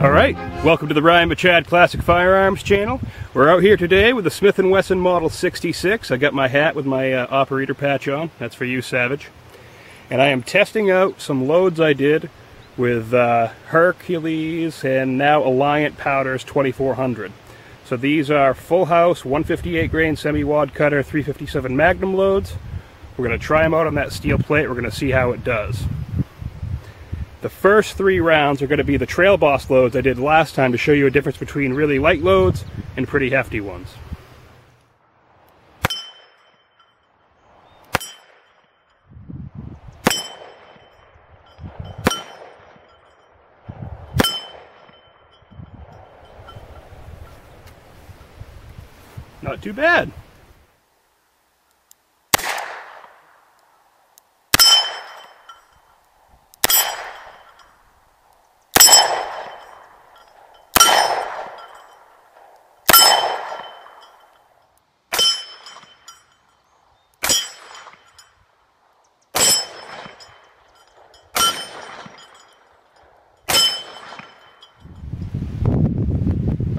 Alright, welcome to the Ryan Michad Classic Firearms Channel. We're out here today with the Smith & Wesson Model 66. I got my hat with my operator patch on. That's for you, Savage. And I am testing out some loads I did with Hercules and now Alliant Powders 2400. So these are full house, 158 grain semi-wad cutter, .357 Magnum loads. We're going to try them out on that steel plate. We're going to see how it does. The first three rounds are going to be the Trail Boss loads I did last time to show you a difference between really light loads and pretty hefty ones. Not too bad.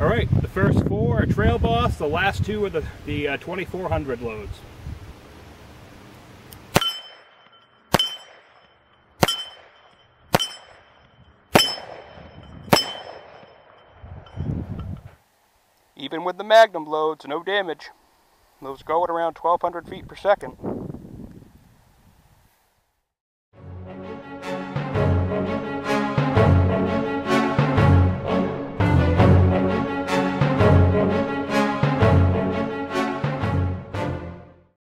Alright, the first four are Trail Boss, the last two are the 2400 loads. Even with the Magnum loads, no damage. Those go at around 1200 feet per second.